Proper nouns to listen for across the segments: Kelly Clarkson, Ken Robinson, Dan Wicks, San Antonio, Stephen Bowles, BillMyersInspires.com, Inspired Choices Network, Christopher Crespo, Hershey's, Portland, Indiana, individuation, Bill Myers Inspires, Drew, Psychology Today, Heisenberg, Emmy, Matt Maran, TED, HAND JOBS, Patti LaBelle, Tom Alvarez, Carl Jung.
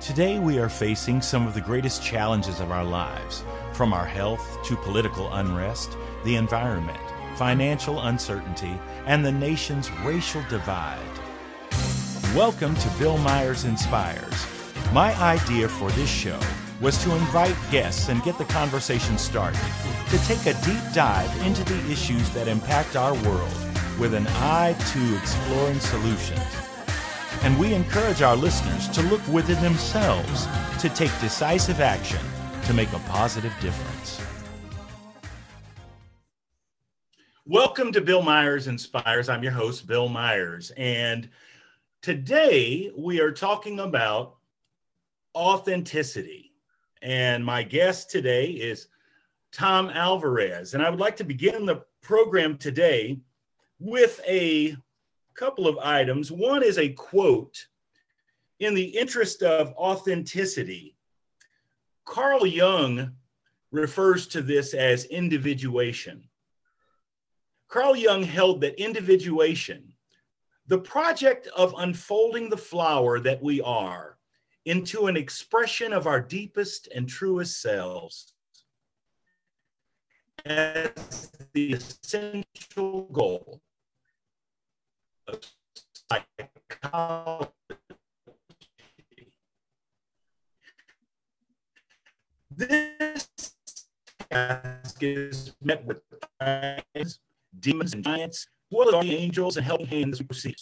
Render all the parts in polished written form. Today we are facing some of the greatest challenges of our lives, from our health to political unrest, the environment, financial uncertainty, and the nation's racial divide. Welcome to Bill Myers Inspires. My idea for this show was to invite guests and get the conversation started, to take a deep dive into the issues that impact our world with an eye to exploring solutions. And we encourage our listeners to look within themselves, to take decisive action, to make a positive difference. Welcome to Bill Myers Inspires. I'm your host, Bill Myers, and today we are talking about authenticity, and my guest today is Tom Alvarez, and I would like to begin the program today with a couple of items. One is a quote. In the interest of authenticity, Carl Jung refers to this as individuation. Carl Jung held that individuation, the project of unfolding the flower that we are into an expression of our deepest and truest selves, as the essential goal of psychology. This task is met with demons and giants, what are the angels and helping hands we receive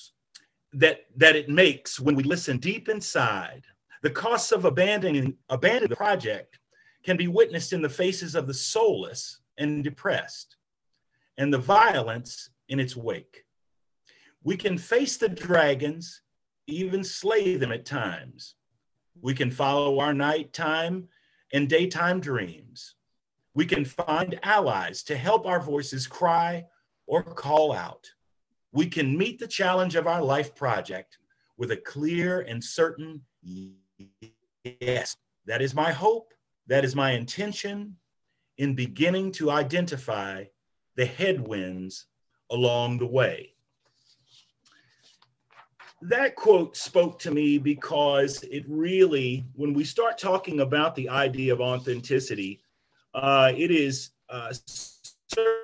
that it makes when we listen deep inside. The costs of abandoning the project can be witnessed in the faces of the soulless and depressed, and the violence in its wake. We can face the dragons, even slay them at times. We can follow our nighttime and daytime dreams. We can find allies to help our voices cry or call out. We can meet the challenge of our life project with a clear and certain yes. That is my hope. That is my intention in beginning to identify the headwinds along the way. That quote spoke to me because it really, when we start talking about the idea of authenticity, it is certainly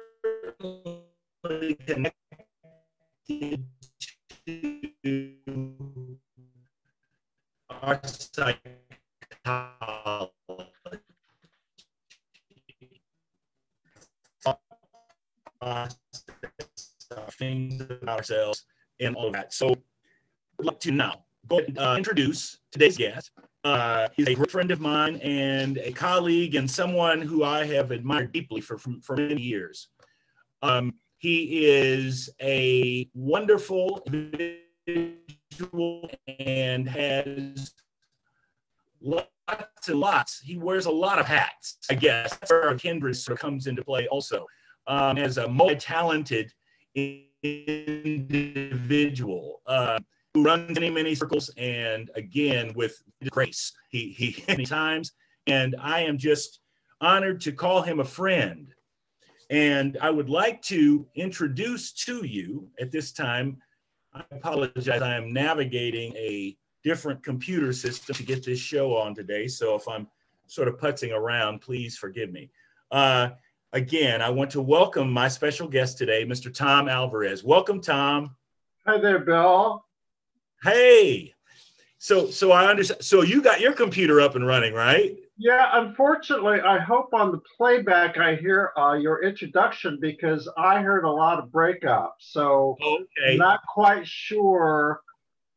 connected to our psychology. Things about ourselves and all of that. So I'd like to now go ahead and introduce today's guest. He's a great friend of mine and a colleague and someone who I have admired deeply for many years. He is a wonderful individual and has lots and lots. He wears a lot of hats, I guess. That's where our kindred sort of comes into play also. As a multi-talented individual who runs many circles, and again with grace, he many times. And I am just honored to call him a friend. And I would like to introduce to you at this time. I apologize. I am navigating a different computer system to get this show on today. So if I'm sort of putzing around, please forgive me. Again, I want to welcome my special guest today, Mr. Tom Alvarez. Welcome, Tom. Hi there, Bill. Hey. So I understand. So you got your computer up and running, right? Yeah. Unfortunately, I hope on the playback I hear your introduction, because I heard a lot of breakups. So okay. Not quite sure.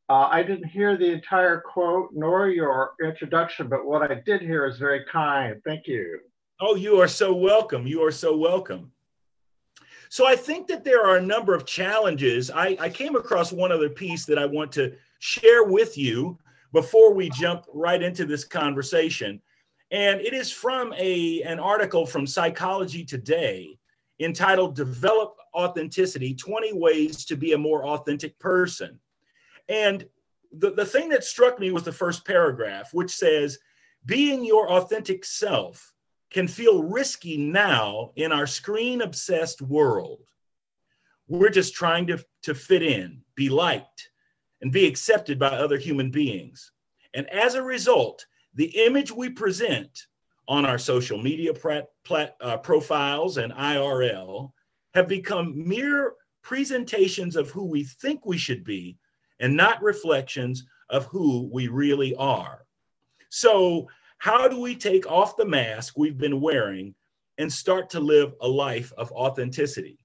I didn't hear the entire quote nor your introduction, but what I did hear is very kind. Thank you. Oh, you are so welcome. You are so welcome. So I think that there are a number of challenges. I came across one other piece that I want to share with you before we jump right into this conversation. And it is from an article from Psychology Today entitled Develop Authenticity, 20 Ways to Be a More Authentic Person. And the thing that struck me was the first paragraph, which says, being your authentic self can feel risky now in our screen-obsessed world. We're just trying to fit in, be liked, and be accepted by other human beings. And as a result, the image we present on our social media profiles and IRL have become mere presentations of who we think we should be and not reflections of who we really are. So how do we take off the mask we've been wearing and start to live a life of authenticity?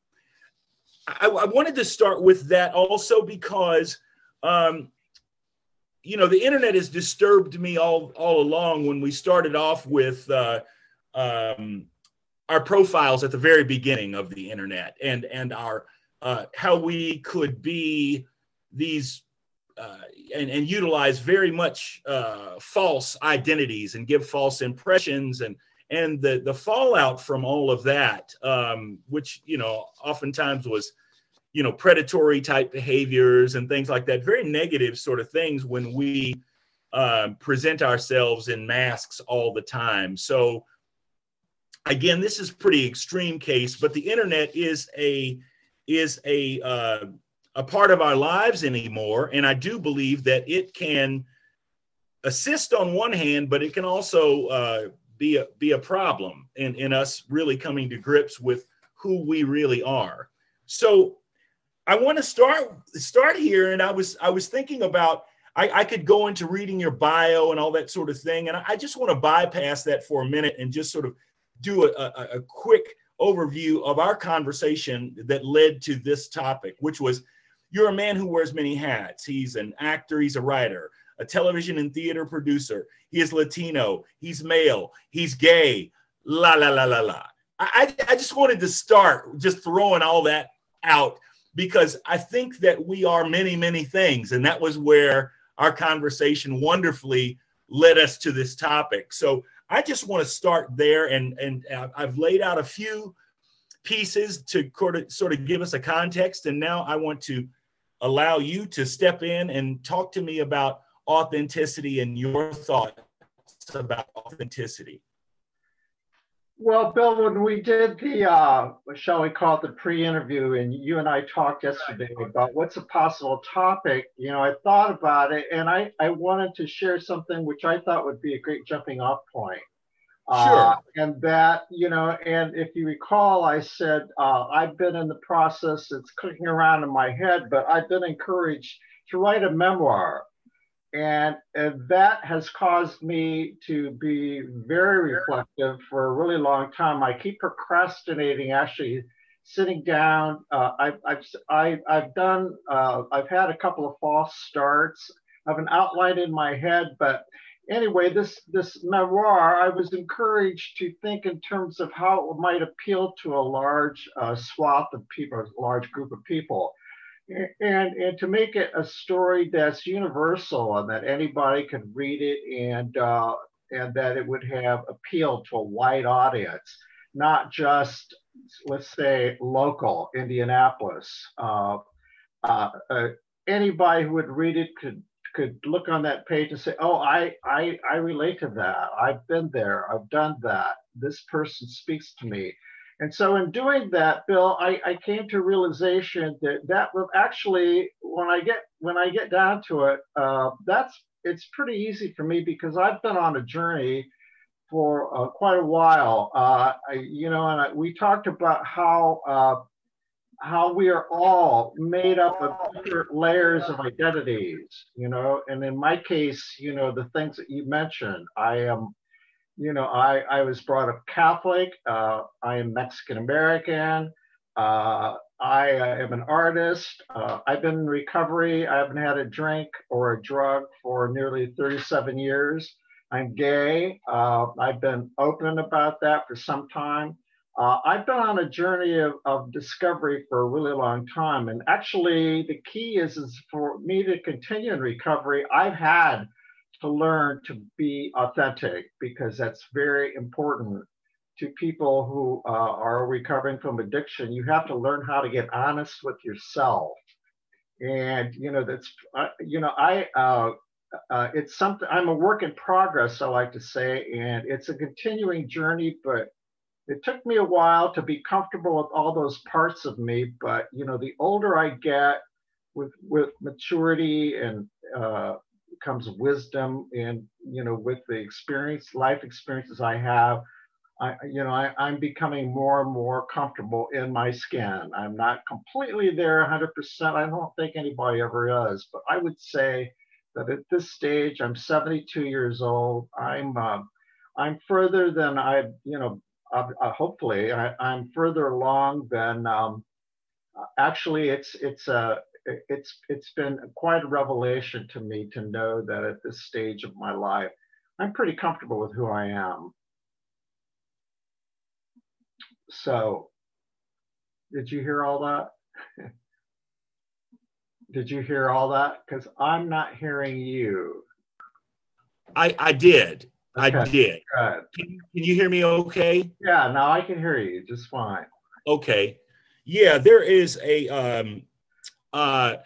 I wanted to start with that also because, you know, the internet has disturbed me all along. When we started off with our profiles at the very beginning of the internet and our how we could be these and utilize very much false identities and give false impressions and the fallout from all of that, which, you know, oftentimes was, you know, predatory type behaviors and things like that, very negative sort of things when we present ourselves in masks all the time. So again, this is pretty extreme case, but the internet is a part of our lives anymore. And I do believe that it can assist on one hand, but it can also be a problem in us really coming to grips with who we really are. So I want to start here, and I was thinking about I could go into reading your bio and all that sort of thing, and I just want to bypass that for a minute and just sort of do a quick overview of our conversation that led to this topic, which was you're a man who wears many hats. He's an actor, he's a writer, a television and theater producer. He is Latino, he's male, he's gay, la, la, la, la, la. I just wanted to start just throwing all that out because I think that we are many, many things. And that was where our conversation wonderfully led us to this topic. So I just want to start there. And I've laid out a few pieces to sort of give us a context. And now I want to allow you to step in and talk to me about authenticity and your thoughts about authenticity. Well, Bill, when we did the, shall we call it the pre-interview, and you and I talked yesterday about what's a possible topic, you know, I thought about it, and I wanted to share something which I thought would be a great jumping off point. Sure. And that, you know, and if you recall, I said, I've been in the process, it's clicking around in my head, but I've been encouraged to write a memoir. And that has caused me to be very reflective for a really long time. I keep procrastinating, actually sitting down. I've had a couple of false starts. I have an outline in my head, but anyway, this memoir, I was encouraged to think in terms of how it might appeal to a large swath of people, a large group of people. And to make it a story that's universal and that anybody could read it and that it would have appeal to a wide audience, not just, let's say, local Indianapolis. Anybody who would read it could look on that page and say, oh, I relate to that. I've been there. I've done that. This person speaks to me. And so in doing that, Bill, I came to a realization that will actually, when I get down to it, it's pretty easy for me because I've been on a journey for quite a while. We talked about how we are all made up of different layers of identities, you know, and in my case, you know, the things that you mentioned, I am. You know, I was brought up Catholic. I am Mexican-American. I am an artist. I've been in recovery. I haven't had a drink or a drug for nearly 37 years. I'm gay. I've been open about that for some time. I've been on a journey of discovery for a really long time. And actually, the key is for me to continue in recovery. I've had to learn to be authentic because that's very important to people who are recovering from addiction. You have to learn how to get honest with yourself, and you know that's it's something. I'm a work in progress, I like to say, and it's a continuing journey. But it took me a while to be comfortable with all those parts of me. But you know, the older I get, with maturity and comes wisdom, and with the life experiences I have, I'm becoming more and more comfortable in my skin. I'm not completely there 100%. I don't think anybody ever is, but I would say that at this stage, I'm 72 years old. I'm further than hopefully I'm further along than actually it's been quite a revelation to me to know that at this stage of my life, I'm pretty comfortable with who I am. So, did you hear all that? Did you hear all that? Because I'm not hearing you. I did. Okay. I did. Good. Can you hear me okay? Yeah, now I can hear you just fine. Okay. Yeah, there is a, I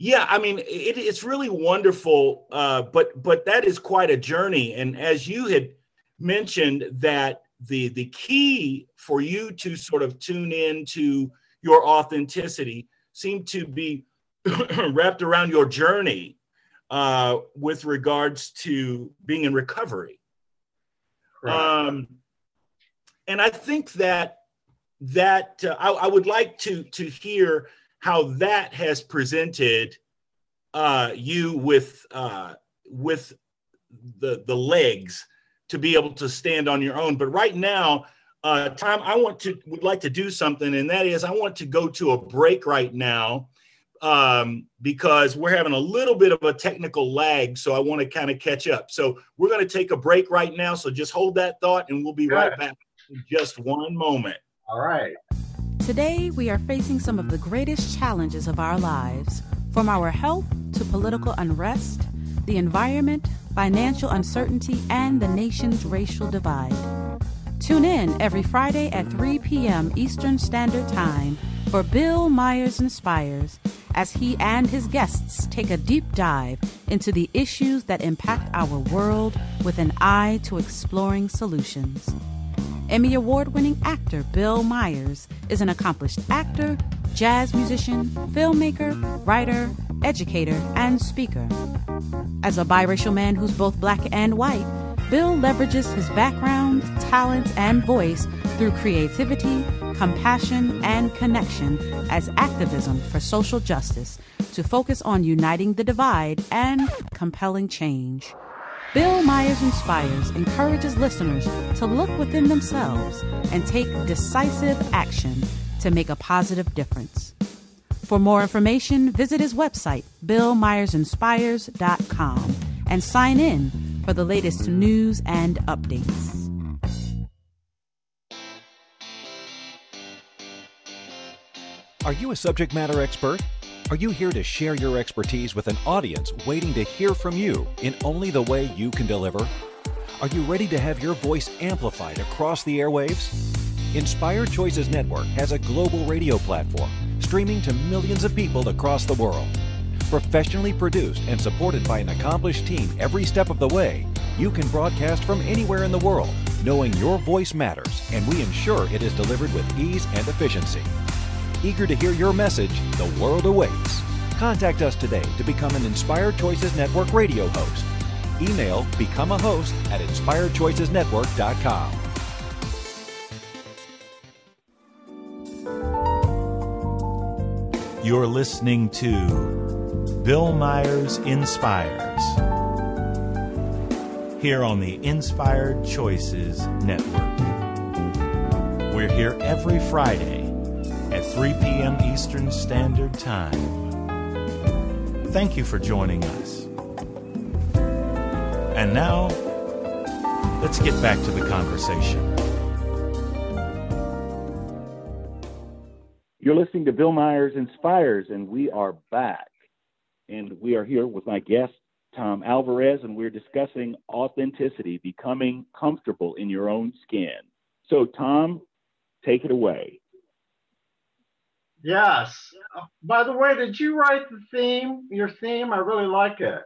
mean, it's really wonderful, but that is quite a journey. And as you had mentioned, that the key for you to sort of tune in to your authenticity seemed to be wrapped around your journey with regards to being in recovery. Right. And I think that I would like to hear how that has presented you with the legs to be able to stand on your own. But right now, Tom, would like to do something, and that is I want to go to a break right now because we're having a little bit of a technical lag, so I want to kind of catch up. So we're going to take a break right now, so just hold that thought, and we'll be right back in just one moment. All right. Today, we are facing some of the greatest challenges of our lives, from our health to political unrest, the environment, financial uncertainty, and the nation's racial divide. Tune in every Friday at 3 p.m. Eastern Standard Time for Bill Myers Inspires, as he and his guests take a deep dive into the issues that impact our world with an eye to exploring solutions. Emmy Award-winning actor Bill Myers is an accomplished actor, jazz musician, filmmaker, writer, educator, and speaker. As a biracial man who's both black and white, Bill leverages his background, talents, and voice through creativity, compassion, and connection as activism for social justice to focus on uniting the divide and compelling change. Bill Myers Inspires encourages listeners to look within themselves and take decisive action to make a positive difference. For more information, visit his website, BillMyersInspires.com, and sign in for the latest news and updates. Are you a subject matter expert? Are you here to share your expertise with an audience waiting to hear from you in only the way you can deliver? Are you ready to have your voice amplified across the airwaves? Inspired Choices Network has a global radio platform streaming to millions of people across the world. Professionally produced and supported by an accomplished team every step of the way, you can broadcast from anywhere in the world, knowing your voice matters, and we ensure it is delivered with ease and efficiency. Eager to hear your message? The world awaits. Contact us today to become an Inspired Choices Network radio host. Email becomeahost@inspiredchoicesnetwork.com. You're listening to Bill Myers Inspires here on the Inspired Choices Network. We're here every Friday at 3 p.m. Eastern Standard Time. Thank you for joining us. And now, let's get back to the conversation. You're listening to Bill Myers Inspires, and we are back. And we are here with my guest, Tom Alvarez, and we're discussing authenticity, becoming comfortable in your own skin. So, Tom, take it away. Yes. By the way, did you write the theme, your theme? I really like it.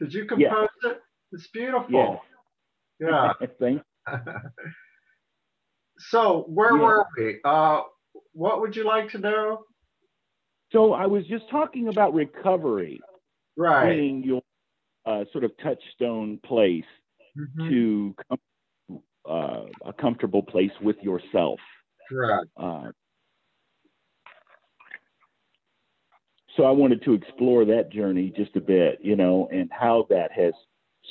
Did you compose it? It's beautiful. Yeah. Yeah. So where were we? What would you like to know? So I was just talking about recovery. Right. Being your sort of touchstone place mm-hmm. to a comfortable place with yourself. Correct. So I wanted to explore that journey just a bit, you know, and how that has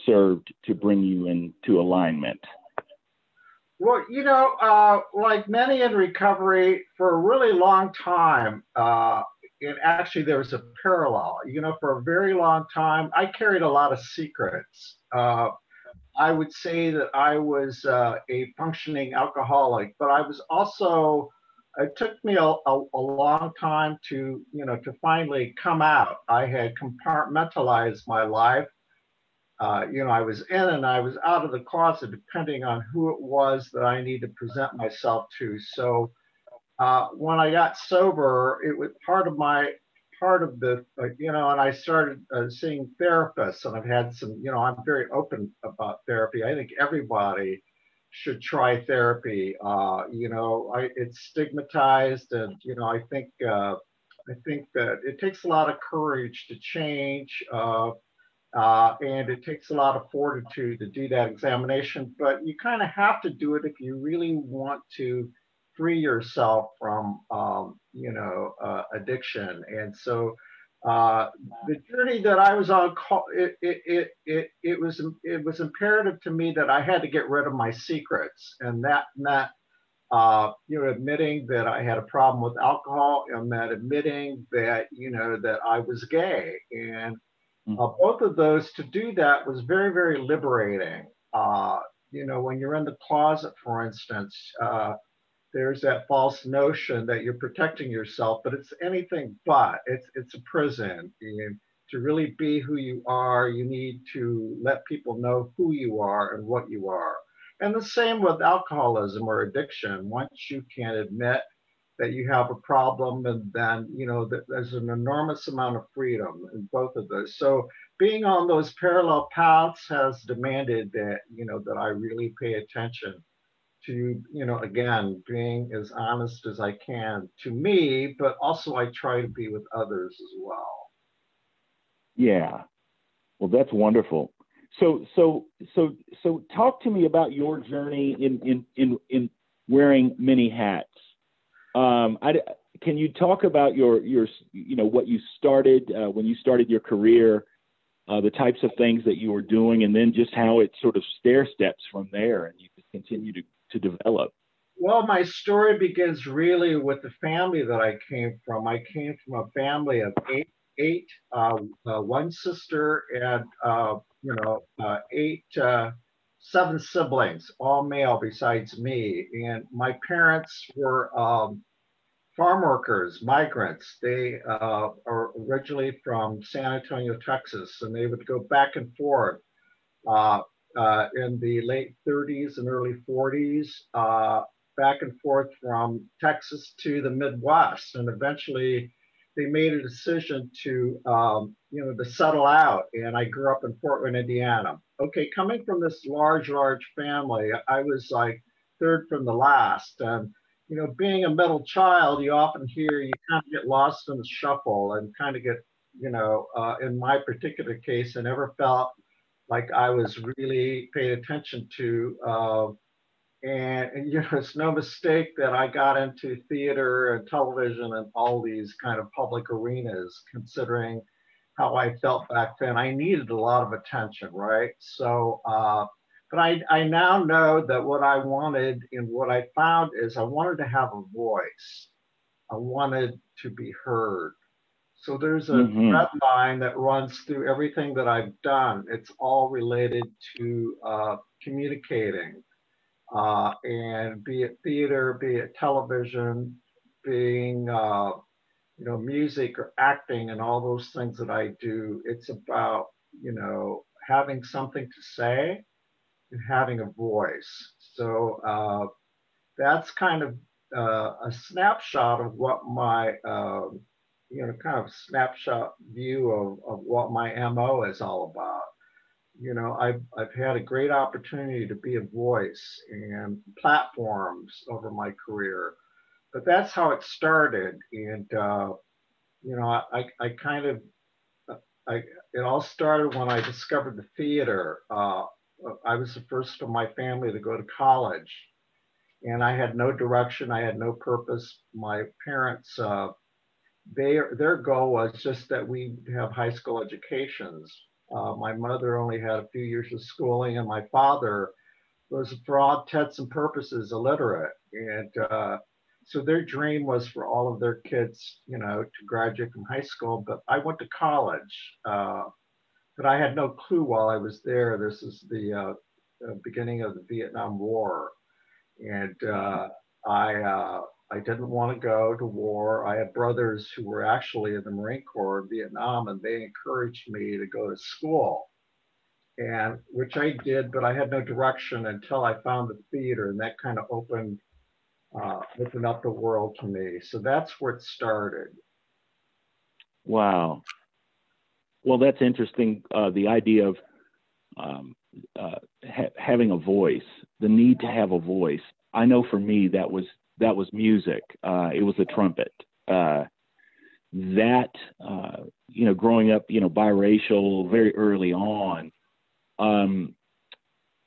served to bring you into alignment. Well, you know, like many in recovery, for a really long time, and actually there was a parallel, you know, for a very long time, I carried a lot of secrets. I would say that I was a functioning alcoholic, but I was also, it took me a long time to, you know, to finally come out. I had compartmentalized my life. You know, I was in and I was out of the closet, depending on who it was that I need to present myself to. So when I got sober, it was part of the, you know, and I started seeing therapists, and I've had some, you know, I'm very open about therapy. I think everybody should try therapy. You know, it's stigmatized, and, you know, I think that it takes a lot of courage to change, and it takes a lot of fortitude to do that examination, but you kind of have to do it if you really want to free yourself from, you know, addiction. And so the journey that I was on, it was imperative to me that I had to get rid of my secrets, and that meant, you know, admitting that I had a problem with alcohol, and that admitting that, you know, that I was gay. And both of those, to do that was very, very liberating. You know, when you're in the closet, for instance, there's that false notion that you're protecting yourself, but it's anything but. It's a prison. And to really be who you are, you need to let people know who you are and what you are. And the same with alcoholism or addiction. Once you can admit that you have a problem, and then, you know, there's an enormous amount of freedom in both of those. So being on those parallel paths has demanded that, you know, that I really pay attention to, you know, again, being as honest as I can to me, but also I try to be with others as well. Yeah. Well, that's wonderful. So talk to me about your journey in wearing many hats. Can you talk about your you know, what you started when you started your career, the types of things that you were doing, and then just how it sort of stair steps from there and you continue to develop? Well, my story begins really with the family that I came from. I came from a family of one sister and you know, seven siblings, all male besides me. And my parents were farm workers, migrants. They are originally from San Antonio, Texas, and they would go back and forth in the late 30s and early 40s, back and forth from Texas to the Midwest. And eventually they made a decision to, you know, to settle out. And I grew up in Portland, Indiana. Okay, coming from this large family, I was like third from the last. And, you know, being a middle child, you often hear you kind of get lost in the shuffle and kind of get, you know, in my particular case, I never felt like I was really paid attention to. And you know, it's no mistake that I got into theater and television and all these kind of public arenas, considering how I felt back then. I needed a lot of attention, right? So, but I now know that what I wanted and what I found is I wanted to have a voice. I wanted to be heard. So there's a thread line that runs through everything that I've done. It's all related to communicating, and be it theater, be it television, being, you know, music or acting and all those things that I do. It's about, you know, having something to say and having a voice. So that's kind of a snapshot of what my, you know, kind of snapshot view of what my MO is all about. You know, I've had a great opportunity to be a voice and platforms over my career. But that's how it started. And, you know, I kind of It all started when I discovered the theater. I was the first of my family to go to college, and I had no direction. I had no purpose. My parents, their goal was just that we have high school educations. My mother only had a few years of schooling, and my father was, for all intents and purposes, illiterate. And so their dream was for all of their kids, you know, to graduate from high school. But I went to college, but I had no clue while I was there. This is the beginning of the Vietnam War, and I didn't want to go to war. I had brothers who were actually in the Marine Corps in Vietnam, and they encouraged me to go to school, and which I did, but I had no direction until I found the theater, and that kind of opened up the world to me. So that's where it started. Wow. Well, that's interesting. The idea of having a voice, the need to have a voice. I know for me that was music. It was the trumpet. You know, growing up, you know, biracial very early on,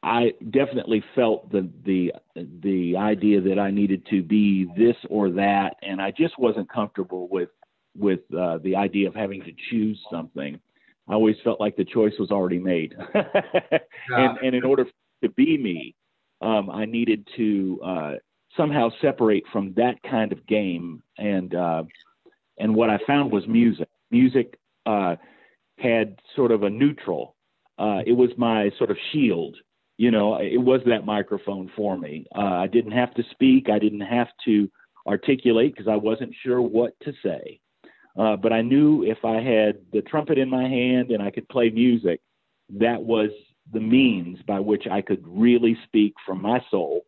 I definitely felt the idea that I needed to be this or that, and I just wasn't comfortable with the idea of having to choose something. I always felt like the choice was already made. And in order to be me, I needed to somehow separate from that kind of game. And what I found was music. Music had sort of a neutral. It was my sort of shield. You know, it was that microphone for me. I didn't have to speak. I didn't have to articulate because I wasn't sure what to say. But I knew if I had the trumpet in my hand and I could play music, that was the means by which I could really speak from my soul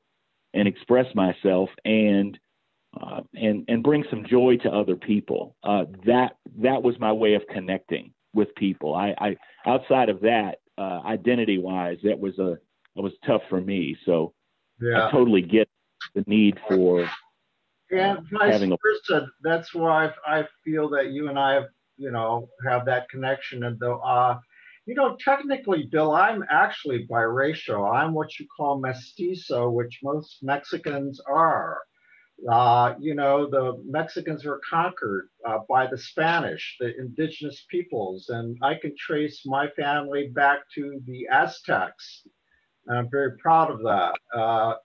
and express myself and bring some joy to other people. That was my way of connecting with people. I outside of that, identity-wise, that was tough for me. So yeah. I totally get the need for. And vice versa, that's why I feel that you and I have, you know, have that connection. And though, you know, technically, Bill, I'm actually biracial. I'm what you call mestizo, which most Mexicans are. You know, the Mexicans were conquered by the Spanish, the indigenous peoples. And I can trace my family back to the Aztecs. And I'm very proud of that.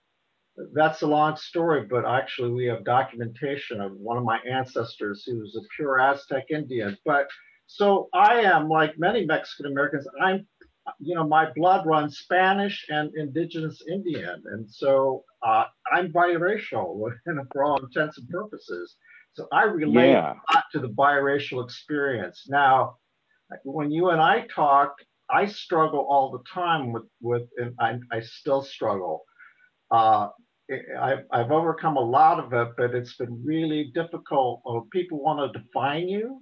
That's a long story, but actually we have documentation of one of my ancestors who was a pure Aztec Indian. But so I am, like many Mexican Americans, I'm, you know, my blood runs Spanish and indigenous Indian. And so I'm biracial for all intents and purposes. So I relate a lot to the biracial experience. Now, when you and I talk, I struggle all the time and I still struggle. I've overcome a lot of it, but it's been really difficult. People want to define you.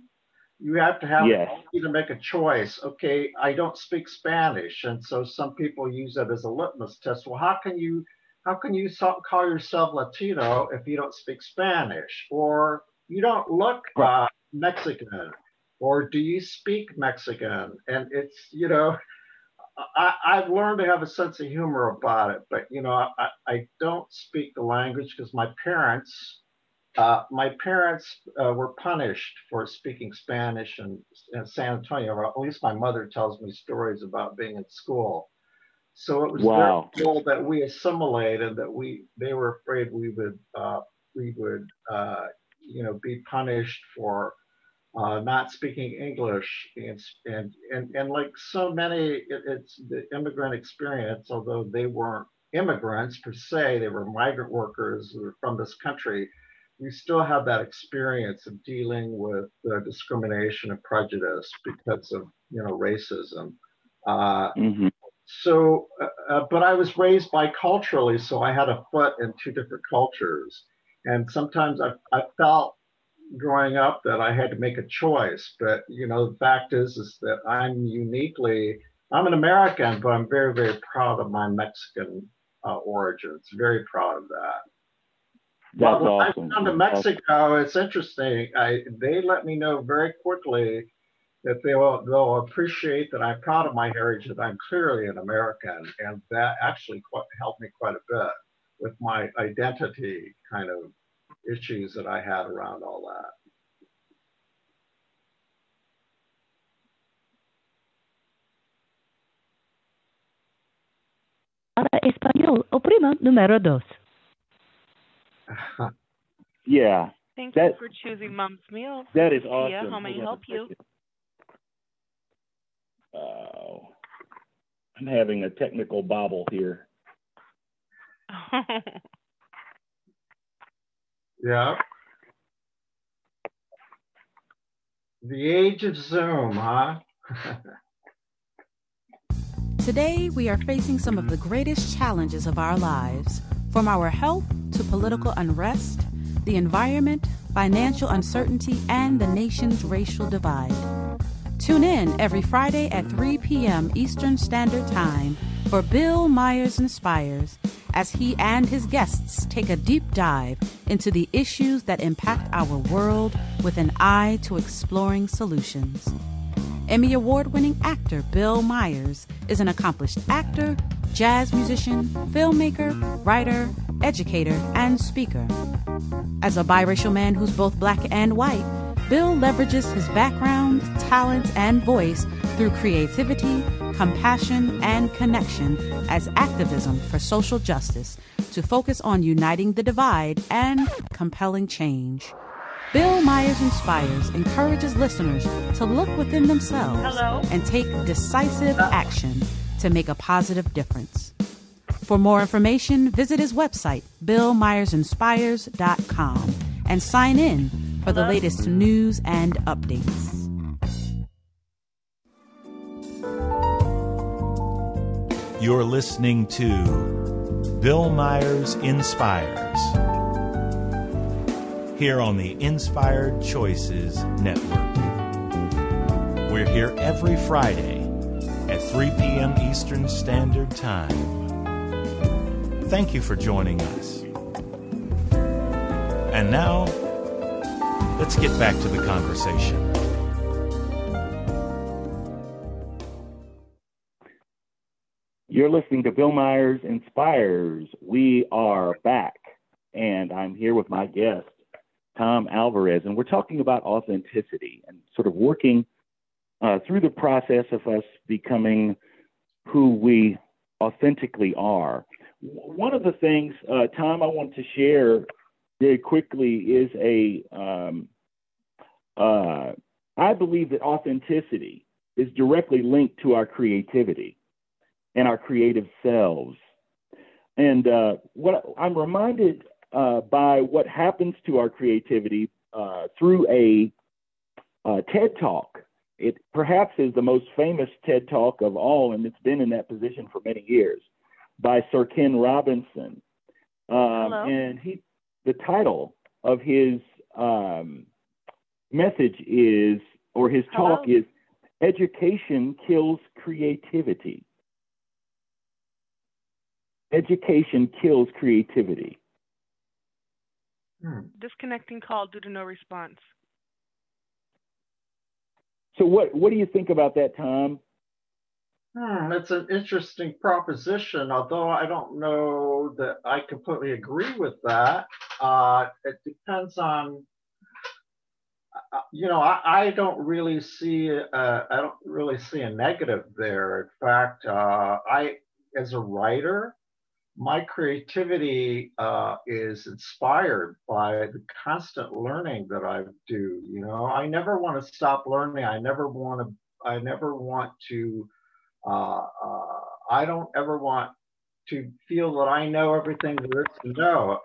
You have to have to make a choice. Okay, I don't speak Spanish, and so some people use that as a litmus test. Well, how can you call yourself Latino if you don't speak Spanish, or you don't look Mexican, or do you speak Mexican? And it's, you know, I've learned to have a sense of humor about it, but, you know, I don't speak the language because my parents were punished for speaking Spanish in San Antonio, or at least my mother tells me stories about being in school. So it was their goal that we assimilated, that they were afraid we would you know, be punished for not speaking English, and like so many, it's the immigrant experience. Although they weren't immigrants per se, they were migrant workers who were from this country. We still have that experience of dealing with discrimination and prejudice because of, you know, racism. So, but I was raised biculturally, so I had a foot in two different cultures, and sometimes I felt, growing up, that I had to make a choice. But, you know, the fact is that I'm an American, but I'm very, very proud of my Mexican origins. Very proud of that. That's when awesome. I went down to Mexico, it's interesting. They let me know very quickly that they'll appreciate that I'm proud of my heritage, that I'm clearly an American, and that actually helped me quite a bit with my identity kind of issues that I had around all that. Para español, oprima número dos. Yeah. Thank you for choosing Mom's Meal. That is awesome. Yeah, how may I help you? Oh, I'm having a technical bobble here. Yeah. The age of Zoom, huh? Today, we are facing some of the greatest challenges of our lives, from our health to political unrest, the environment, financial uncertainty, and the nation's racial divide. Tune in every Friday at 3 p.m. Eastern Standard Time for Bill Myers Inspires, as he and his guests take a deep dive into the issues that impact our world with an eye to exploring solutions. Emmy Award-winning actor Bill Myers is an accomplished actor, jazz musician, filmmaker, writer, educator, and speaker. As a biracial man who's both black and white, Bill leverages his background, talents, and voice through creativity, compassion, and connection as activism for social justice to focus on uniting the divide and compelling change. Bill Myers Inspires encourages listeners to look within themselves and take decisive action to make a positive difference. For more information, visit his website, BillMyersInspires.com, and sign in for the latest news and updates. You're listening to Bill Myers Inspires, here on the Inspired Choices Network. We're here every Friday at 3 p.m. Eastern Standard Time. Thank you for joining us. And now, let's get back to the conversation. You're listening to Bill Myers Inspires. We are back, and I'm here with my guest, Tom Alvarez, and we're talking about authenticity and sort of working through the process of us becoming who we authentically are. One of the things, Tom, I want to share very quickly is I believe that authenticity is directly linked to our creativity and our creative selves. And what I'm reminded by what happens to our creativity through a TED Talk. It perhaps is the most famous TED Talk of all, and it's been in that position for many years, by Sir Ken Robinson. And the title of his message is, or his talk is, Education Kills Creativity. Education kills creativity. Disconnecting call due to no response. So what do you think about that, Tom? It's an interesting proposition, although I don't know that I completely agree with that. It depends on, I don't really see a negative there. In fact, I, as a writer, my creativity is inspired by the constant learning that I do. I never want to stop learning. I don't ever want to feel that I know everything there is to know.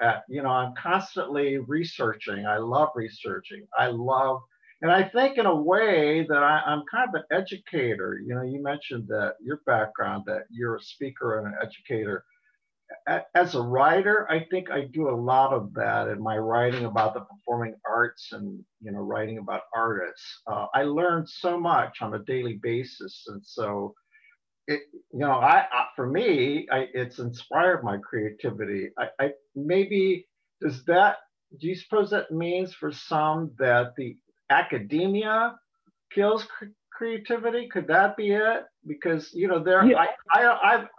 I'm constantly researching. I love researching. And I think in a way that I'm kind of an educator. You mentioned that your background, that you're a speaker and an educator. As a writer, I think I do a lot of that in my writing about the performing arts and, writing about artists. I learn so much on a daily basis. And so, it's inspired my creativity. Do you suppose that means for some that the academia kills creativity? Could that be it? Because, you know, there, yeah. I'm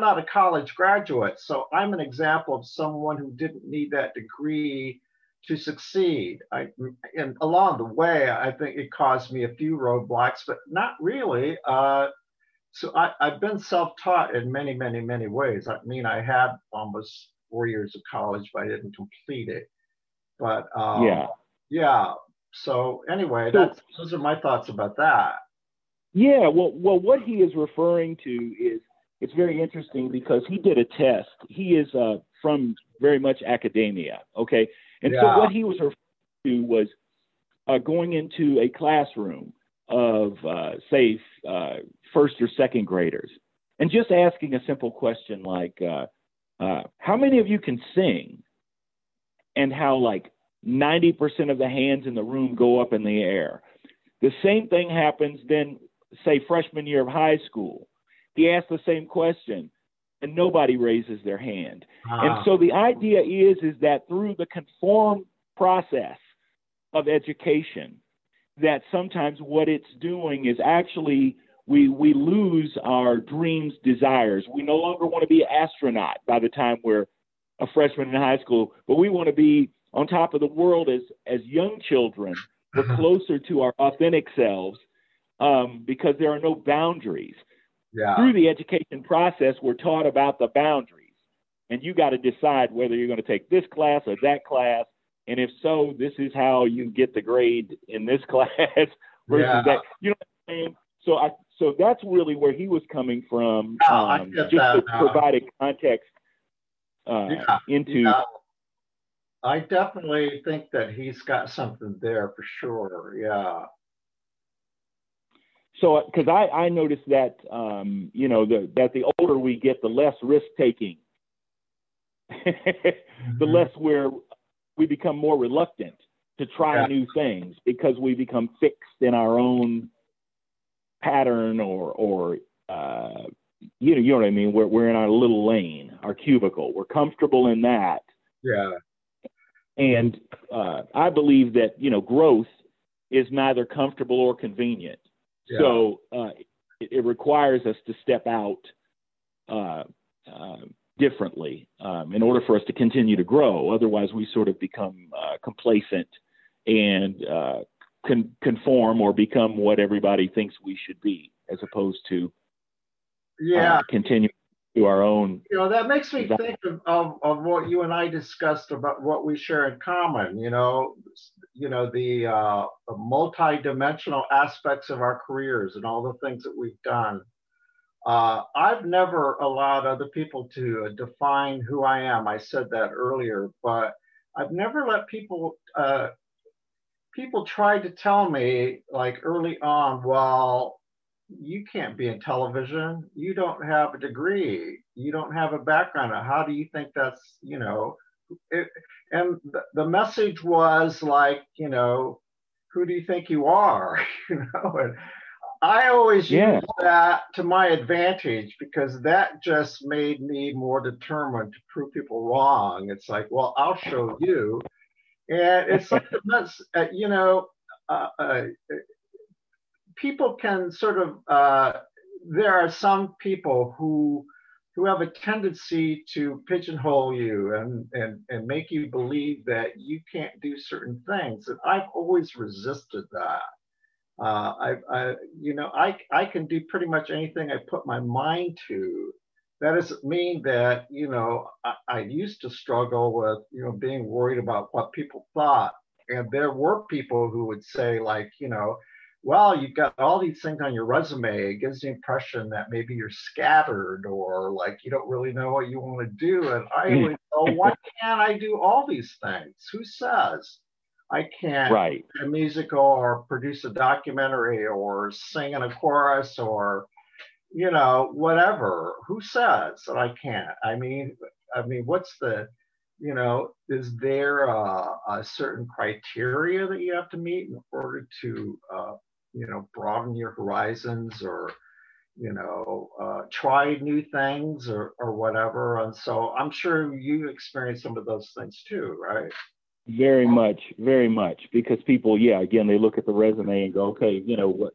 not a college graduate, so I'm an example of someone who didn't need that degree to succeed. And along the way, I think it caused me a few roadblocks, but not really. So I've been self-taught in many, many, many ways. I mean, I had almost 4 years of college, but I didn't complete it. But yeah. So anyway, those are my thoughts about that. Yeah. Well, what he is referring to is, it's very interesting because he did a test. He is from very much academia. Okay. And yeah. So what he was referring to was going into a classroom of, say, first or second graders, and just asking a simple question like, how many of you can sing? And how like 90% of the hands in the room go up in the air. The same thing happens then, say, freshman year of high school. He asked the same question, and nobody raises their hand. And so the idea is that through the conform process of education, that sometimes what it's doing is actually we lose our dreams, desires. We no longer want to be an astronaut by the time we're a freshman in high school, but we want to be on top of the world as young children. We're closer to our authentic selves because there are no boundaries. Yeah. Through the education process, we're taught about the boundaries, and you got to decide whether you're going to take this class or that class, and if so, this is how you get the grade in this class versus that. You know what I mean? So that's really where he was coming from, provide a context into. Yeah. I definitely think that he's got something there for sure. Yeah. So, because I noticed that, you know, that the older we get, the less risk-taking, the less we become more reluctant to try new things because we become fixed in our own pattern or you know what I mean? We're in our little lane, our cubicle. We're comfortable in that. Yeah. And I believe that, you know, growth is neither comfortable or convenient. Yeah. So it requires us to step out differently in order for us to continue to grow. Otherwise, we sort of become complacent and conform or become what everybody thinks we should be, as opposed to continuing to our own. You know, that makes me think of what you and I discussed about what we share in common, you know, the multi-dimensional aspects of our careers and all the things that we've done. I've never allowed other people to define who I am. I said that earlier, but I've never let people tried to tell me, like, early on, well, you can't be in television. You don't have a degree. You don't have a background. How do you think that's, you know, it, and the message was like, you know, who do you think you are? You know, and I always use that to my advantage because that just made me more determined to prove people wrong. It's like, well, I'll show you. And it's like, you know, people can sort of, there are some people who have a tendency to pigeonhole you and make you believe that you can't do certain things. And I've always resisted that. I can do pretty much anything I put my mind to. That doesn't mean that, you know, I used to struggle with, you know, being worried about what people thought. And there were people who would say, like, you know, well, you've got all these things on your resume. It gives the impression that maybe you're scattered or like you don't really know what you want to do. And I would go, why can't I do all these things? Who says I can't write a musical or produce a documentary or sing in a chorus or, you know, whatever? Who says that I can't? I mean, what's the, you know, is there a certain criteria that you have to meet in order to you know, broaden your horizons or, you know, try new things or whatever? And so I'm sure you experienced some of those things too, right? Very much, because people, again, they look at the resume and go, okay, you know, what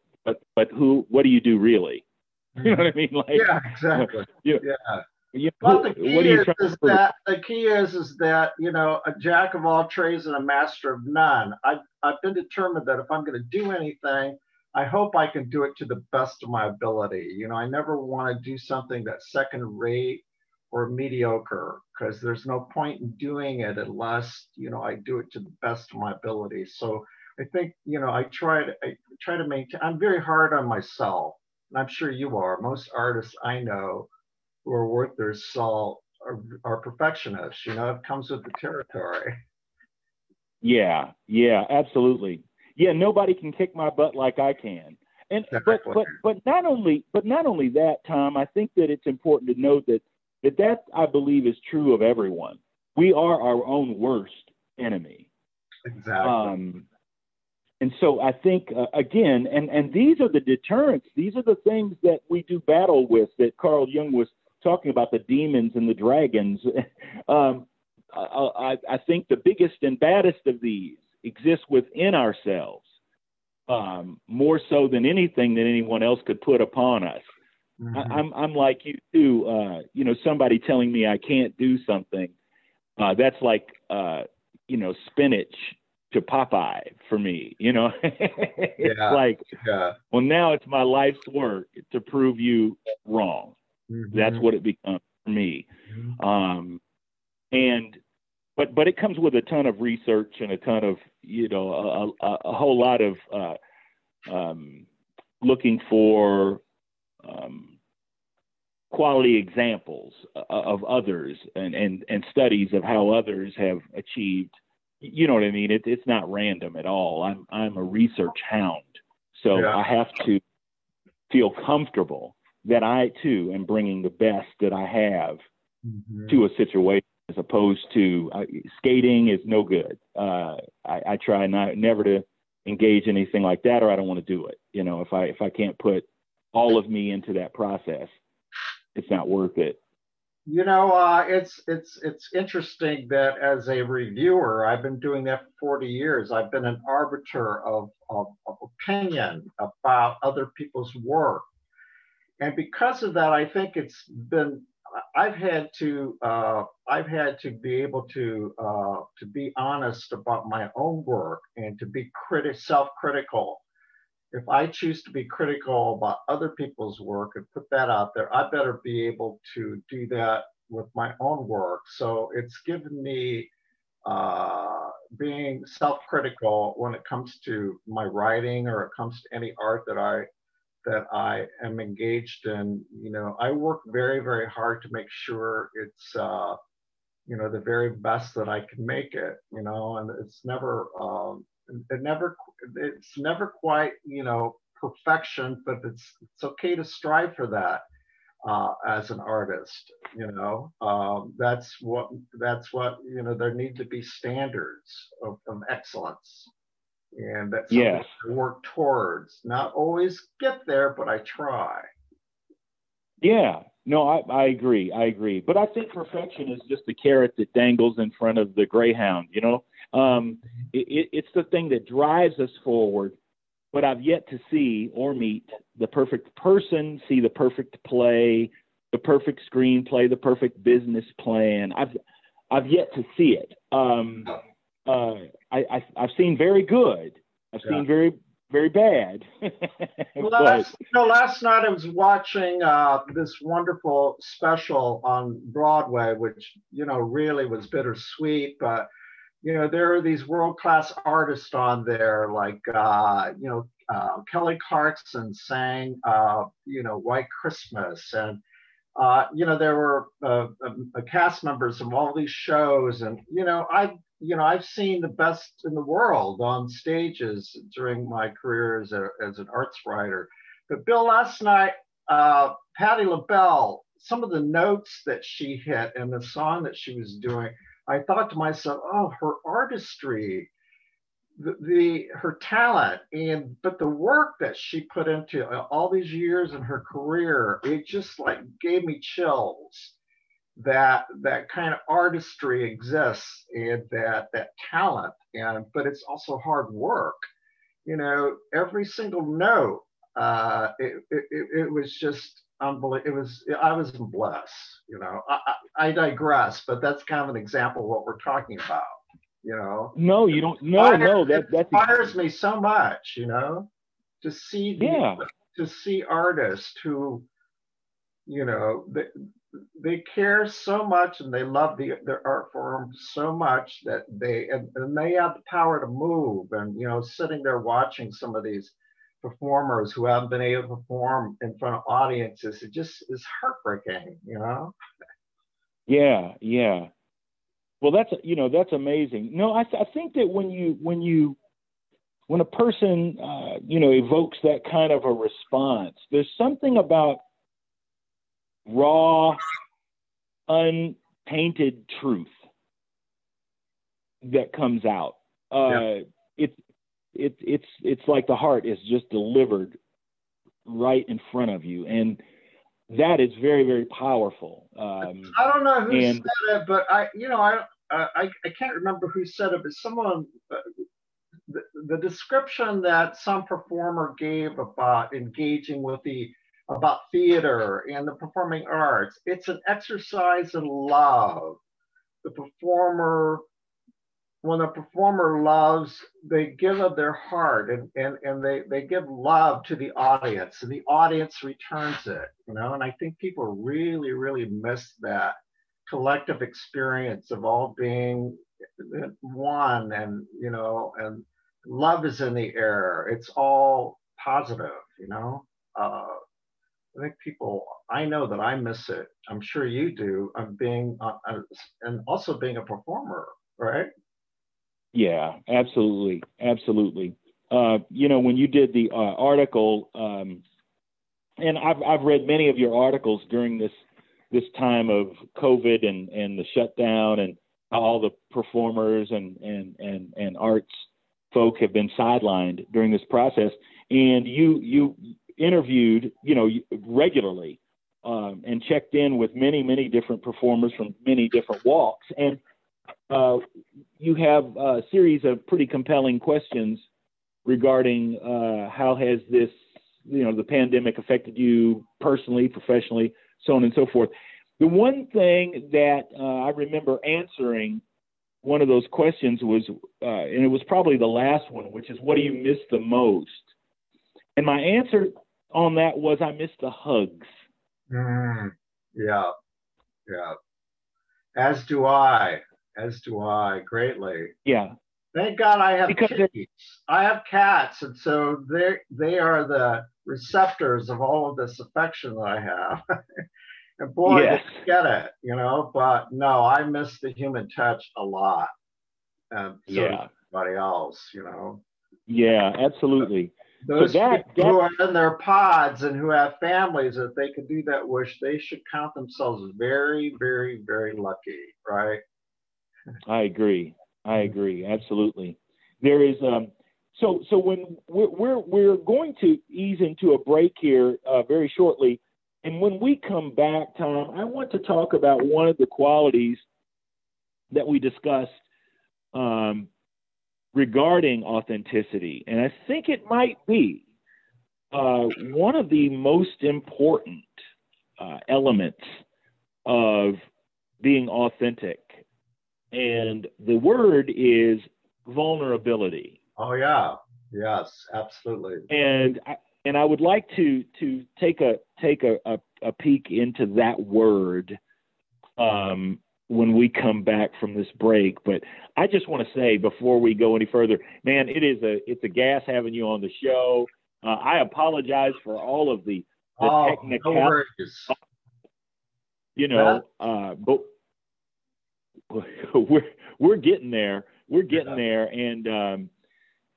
but who, what do you do really? You know what I mean? Like, yeah, exactly. But the key is that you know, a jack of all trades and a master of none. I've been determined that if I'm going to do anything, I hope I can do it to the best of my ability. You know, I never want to do something that's second rate or mediocre, because there's no point in doing it unless, you know, I do it to the best of my ability. So I think, you know, I try to maintain, I'm very hard on myself, and I'm sure you are. Most artists I know who are worth their salt are perfectionists. You know, it comes with the territory. Yeah, absolutely. Yeah, nobody can kick my butt like I can. And exactly. but not only that, Tom, I think that it's important to note that I believe is true of everyone. We are our own worst enemy. Exactly. And so I think, again, and these are the deterrents. These are the things that we do battle with, that Carl Jung was talking about, the demons and the dragons. I think the biggest and baddest of these exist within ourselves, more so than anything that anyone else could put upon us. Mm-hmm. I'm like you too. You know, somebody telling me I can't do something, that's like, you know, spinach to Popeye for me, you know. It's like, well, now it's my life's work to prove you wrong. Mm-hmm. That's what it becomes for me. Mm-hmm. But it comes with a ton of research and a ton of, you know, a whole lot of looking for quality examples of others and studies of how others have achieved. You know what I mean? It's not random at all. I'm a research hound, so I have to feel comfortable that I too am bringing the best that I have to a situation, as opposed to skating is no good. I try never to engage anything like that, or I don't want to do it. You know, if I can't put all of me into that process, it's not worth it. You know, it's interesting that as a reviewer, I've been doing that for 40 years. I've been an arbiter of opinion about other people's work. And because of that, I think I've had to be able to be honest about my own work and to be self-critical. If I choose to be critical about other people's work and put that out there, I better be able to do that with my own work. So it's given me being self-critical when it comes to my writing, or it comes to any art that I am engaged in. You know, I work very, very hard to make sure it's, you know, the very best that I can make it, you know, and it's never, it's never quite, you know, perfection, but it's okay to strive for that as an artist. You know, that's what you know, there need to be standards of excellence, and that's something I work towards. Not always get there, but I try. Yeah, no, I agree, but I think perfection is just the carrot that dangles in front of the greyhound, you know. It's the thing that drives us forward, but I've yet to see or meet the perfect person, see the perfect play, the perfect screenplay, the perfect business plan. I've yet to see it. I've seen very good. I've seen very, very bad. Last night I was watching this wonderful special on Broadway, which, you know, really was bittersweet, but you know, there are these world-class artists on there, like, you know, Kelly Clarkson sang, you know, White Christmas. And, you know, there were cast members of all these shows. And, you know, I've seen the best in the world on stages during my career as an arts writer. But Bill, last night, Patti LaBelle, some of the notes that she hit and the song that she was doing, I thought to myself, oh, her artistry, her talent, but the work that she put into all these years in her career, it just like gave me chills that kind of artistry exists, and that talent, but it's also hard work. You know, every single note It was just unbelievable. I was blessed, you know. I digress, but that's kind of an example of what we're talking about, you know. No, you don't. No, that inspires me so much, you know, to see to see artists who, you know, they care so much and they love their art form so much that they and they have the power to move. And, you know, sitting there watching some of these performers who haven't been able to perform in front of audiences, it just is heartbreaking, you know? Yeah. Well, that's amazing. No, I think that when a person, evokes that kind of a response, there's something about raw, untainted truth that comes out. It's like the heart is just delivered right in front of you, and that is very, very powerful. I don't know who said it, but I can't remember who said it, but someone the description that some performer gave about engaging with about theater and the performing arts, it's an exercise in love. When a performer loves, they give of their heart and they give love to the audience, and the audience returns it, you know? And I think people really, really miss that collective experience of all being one, and, you know, and love is in the air. It's all positive, you know? I think I know that I miss it. I'm sure you do. And also being a performer, right? Yeah, absolutely. Absolutely. When you did the article, and I've read many of your articles during this time of COVID and the shutdown, and all the performers and arts folk have been sidelined during this process. And you interviewed, regularly, and checked in with many, many different performers from many different walks. And you have a series of pretty compelling questions regarding how has this, the pandemic affected you personally, professionally, so on and so forth. The one thing that I remember answering one of those questions was, and it was probably the last one, which is, what do you miss the most? And my answer on that was, I miss the hugs. Yeah. As do I greatly. Yeah. Thank God I have kitties. I have cats, and so they are the receptors of all of this affection that I have. And boy, yes. I just get it, you know. But no, I miss the human touch a lot. And so does everybody else, you know. Yeah, absolutely. Those people who are in their pods and who have families, if they could do that wish, they should count themselves very, very, very lucky, right? I agree. Absolutely. There is so when we're going to ease into a break here very shortly, and when we come back, Tom, I want to talk about one of the qualities that we discussed regarding authenticity, and I think it might be one of the most important elements of being authentic. And the word is vulnerability. Oh, yeah. Yes, absolutely. And I would like to take a peek into that word when we come back from this break. But I just want to say, before we go any further, man, it's a gas having you on the show. I apologize for all of the technicalities. No, but we're getting there. We're getting there, and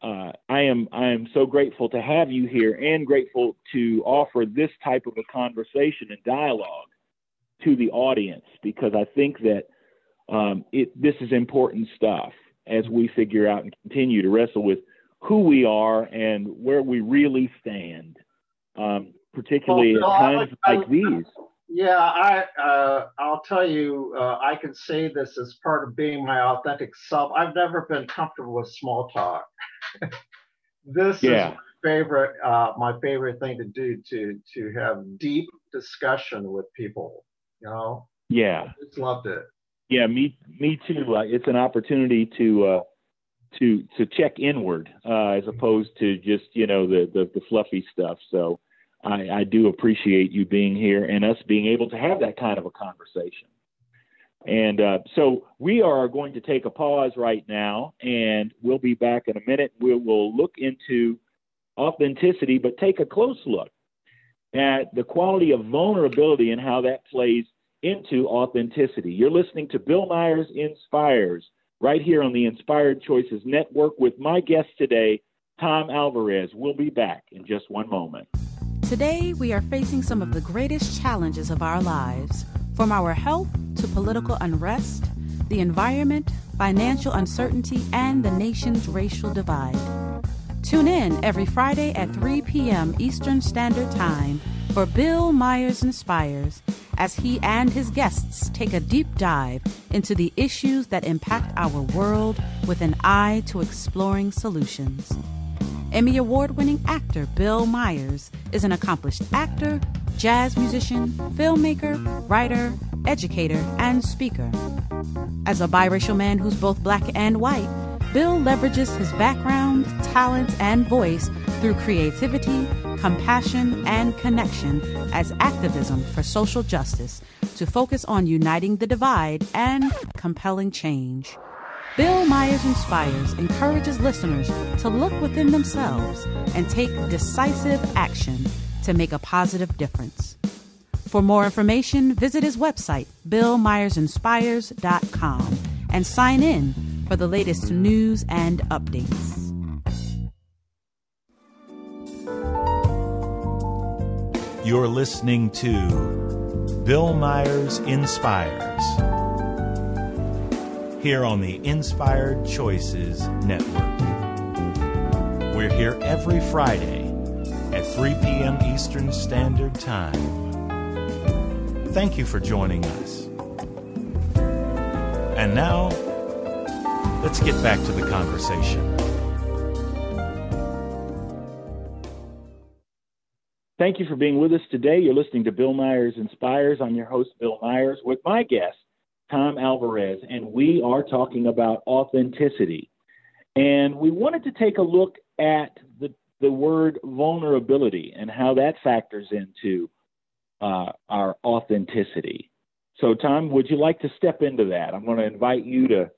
I am so grateful to have you here, and grateful to offer this type of a conversation and dialogue to the audience, because I think that this is important stuff as we figure out and continue to wrestle with who we are and where we really stand, particularly at times like these. Yeah, I'll tell you, I can say this as part of being my authentic self. I've never been comfortable with small talk. This is favorite thing to do to have deep discussion with people, you know. Yeah, I just loved it. Yeah, me too. It's an opportunity to check inward as opposed to just, you know, the fluffy stuff. So I do appreciate you being here and us being able to have that kind of a conversation. And so we are going to take a pause right now, and we'll be back in a minute. We'll look into authenticity, but take a close look at the quality of vulnerability and how that plays into authenticity. You're listening to Bill Myers Inspires right here on the Inspired Choices Network with my guest today, Tom Alvarez. We'll be back in just one moment. Today, we are facing some of the greatest challenges of our lives, from our health to political unrest, the environment, financial uncertainty, and the nation's racial divide. Tune in every Friday at 3 p.m. Eastern Standard Time for Bill Myers Inspires, as he and his guests take a deep dive into the issues that impact our world with an eye to exploring solutions. Emmy Award-winning actor Bill Myers is an accomplished actor, jazz musician, filmmaker, writer, educator, and speaker. As a biracial man who's both black and white, Bill leverages his background, talents, and voice through creativity, compassion, and connection as activism for social justice to focus on uniting the divide and compelling change. Bill Myers Inspires encourages listeners to look within themselves and take decisive action to make a positive difference. For more information, visit his website, BillMyersInspires.com, and sign in for the latest news and updates. You're listening to Bill Myers Inspires here on the Inspired Choices Network. We're here every Friday at 3 p.m. Eastern Standard Time. Thank you for joining us. And now, let's get back to the conversation. Thank you for being with us today. You're listening to Bill Myers Inspires. I'm your host, Bill Myers, with my guest, Tom Alvarez, and we are talking about authenticity. And we wanted to take a look at the word vulnerability and how that factors into our authenticity. So, Tom, would you like to step into that? I'm going to invite you to.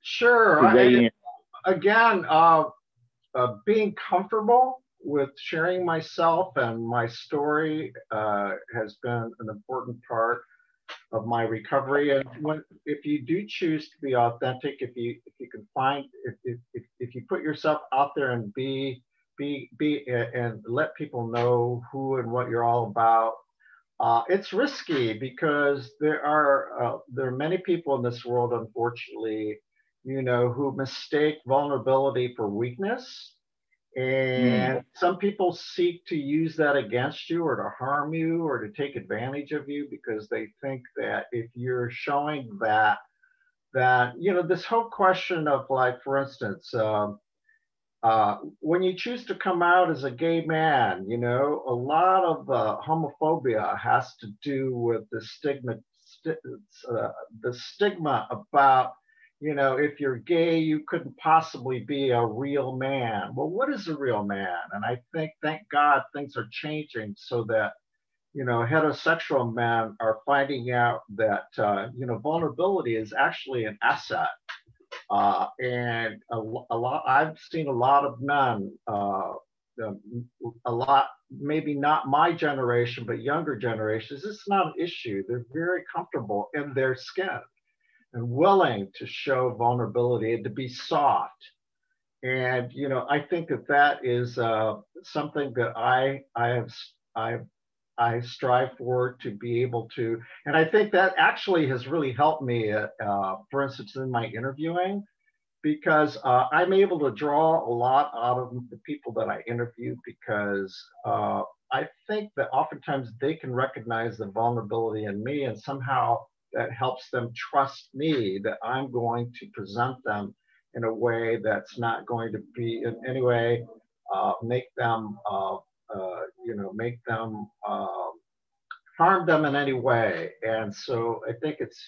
Sure. Being comfortable with sharing myself and my story has been an important part of my recovery. And if you do choose to be authentic, if you can find, if you put yourself out there and be and let people know who and what you're all about, it's risky because there are many people in this world, unfortunately, you know, who mistake vulnerability for weakness. And some people seek to use that against you or to harm you or to take advantage of you because they think that if you're showing that, you know, this whole question of, like, for instance, when you choose to come out as a gay man, you know, a lot of homophobia has to do with the stigma about, you know, if you're gay, you couldn't possibly be a real man. Well, what is a real man? And I think, thank God, things are changing so that, you know, heterosexual men are finding out that, you know, vulnerability is actually an asset. And a lot, I've seen a lot of men, maybe not my generation, but younger generations, it's not an issue. They're very comfortable in their skin and willing to show vulnerability and to be soft. And, you know, I think that is something that I strive for, to be able to. And I think that actually has really helped me, for instance, in my interviewing, because I'm able to draw a lot out of the people that I interview, because I think that oftentimes they can recognize the vulnerability in me, and somehow that helps them trust me, that I'm going to present them in a way that's not going to be in any way harm them in any way. And so I think it's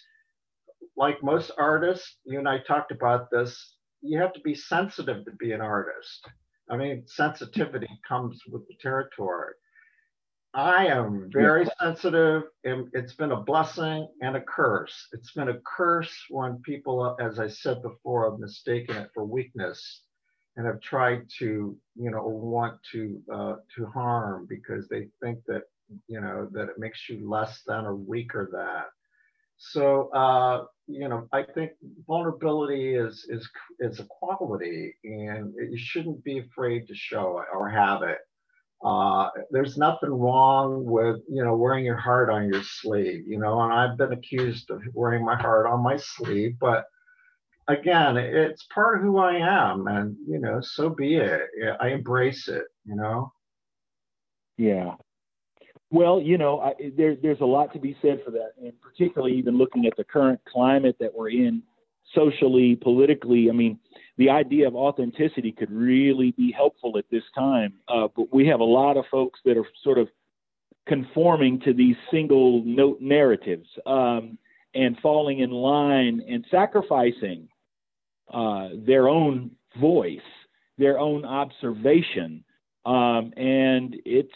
like most artists, you and I talked about this, you have to be sensitive to be an artist. I mean, sensitivity comes with the territory. I am very sensitive, and it's been a blessing and a curse. It's been a curse when people, as I said before, have mistaken it for weakness and have tried to, want to harm because they think that, that it makes you less than or weaker than. So, I think vulnerability is a quality, and you shouldn't be afraid to show it or have it. There's nothing wrong with, wearing your heart on your sleeve, and I've been accused of wearing my heart on my sleeve, but again, it's part of who I am, and, so be it. I embrace it, Yeah. Well, there's a lot to be said for that, and particularly even looking at the current climate that we're in, socially, politically. I mean, the idea of authenticity could really be helpful at this time. But we have a lot of folks that are sort of conforming to these single note narratives and falling in line and sacrificing their own voice, their own observation. And it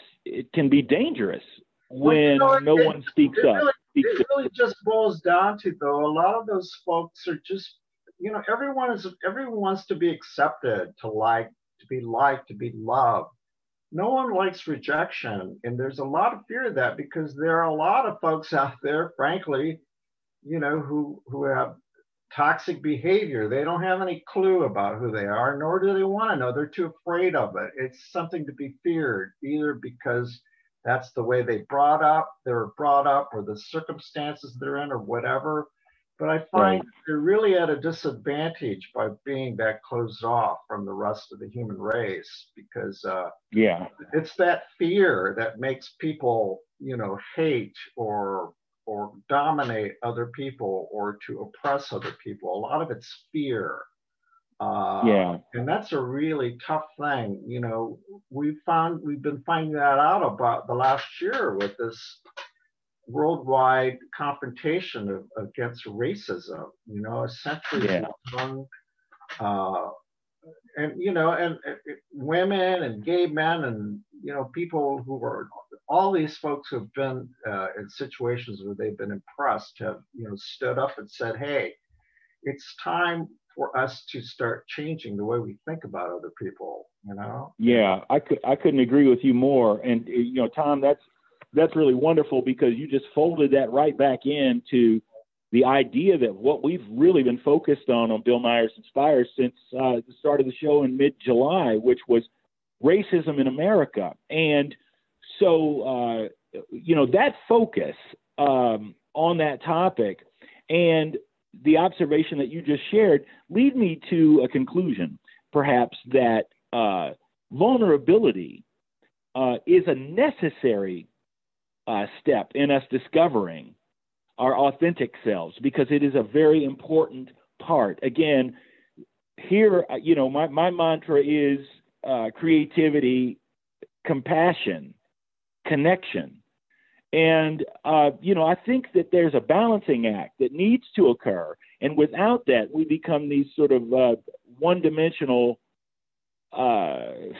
can be dangerous when no one speaks up. It really just boils down to, though, a lot of those folks are just, everyone wants to be accepted, to like, to be liked, to be loved. No one likes rejection, and there's a lot of fear of that because there are a lot of folks out there, frankly, who have toxic behavior. They don't have any clue about who they are, nor do they want to know. They're too afraid of it. It's something to be feared, either because that's the way they were brought up, or the circumstances they're in, or whatever. But I find they're really at a disadvantage by being that closed off from the rest of the human race, because it's that fear that makes people, hate or dominate other people or to oppress other people. A lot of it's fear. And that's a really tough thing. We've been finding that out about the last year with this worldwide confrontation against racism, essentially. And women and gay men and, people who are, all these folks who have been in situations where they've been oppressed have, stood up and said, hey, it's time for us to start changing the way we think about other people, Yeah, I couldn't agree with you more. And, Tom, that's really wonderful, because you just folded that right back into the idea that what we've really been focused on Bill Myers Inspires since the start of the show in mid-July, which was racism in America. And so, that focus on that topic and the observation that you just shared lead me to a conclusion, perhaps, that vulnerability is a necessary step in us discovering our authentic selves, because it is a very important part. Again, here, my mantra is creativity, compassion, connection. And, I think that there's a balancing act that needs to occur. And without that, we become these sort of one-dimensional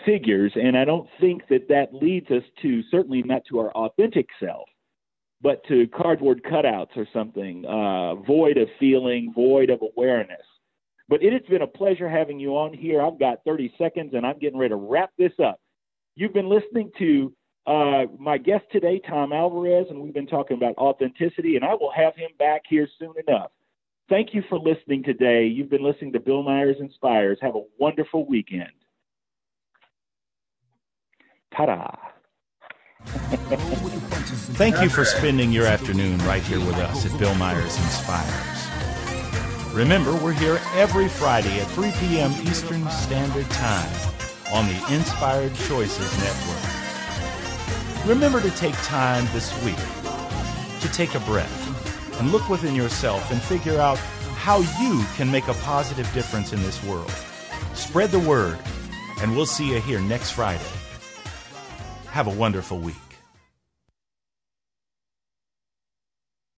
figures. And I don't think that leads us to, certainly not to our authentic self, but to cardboard cutouts or something, void of feeling, void of awareness. But it has been a pleasure having you on here. I've got 30 seconds and I'm getting ready to wrap this up. You've been listening to my guest today, Tom Alvarez, and we've been talking about authenticity, and I will have him back here soon enough. Thank you for listening today. You've been listening to Bill Myers Inspires. Have a wonderful weekend. Ta-da. Thank you for spending your afternoon right here with us at Bill Myers Inspires. Remember, we're here every Friday at 3 p.m. Eastern Standard Time on the Inspired Choices Network. Remember to take time this week to take a breath and look within yourself and figure out how you can make a positive difference in this world. Spread the word. and we'll see you here next Friday. Have a wonderful week.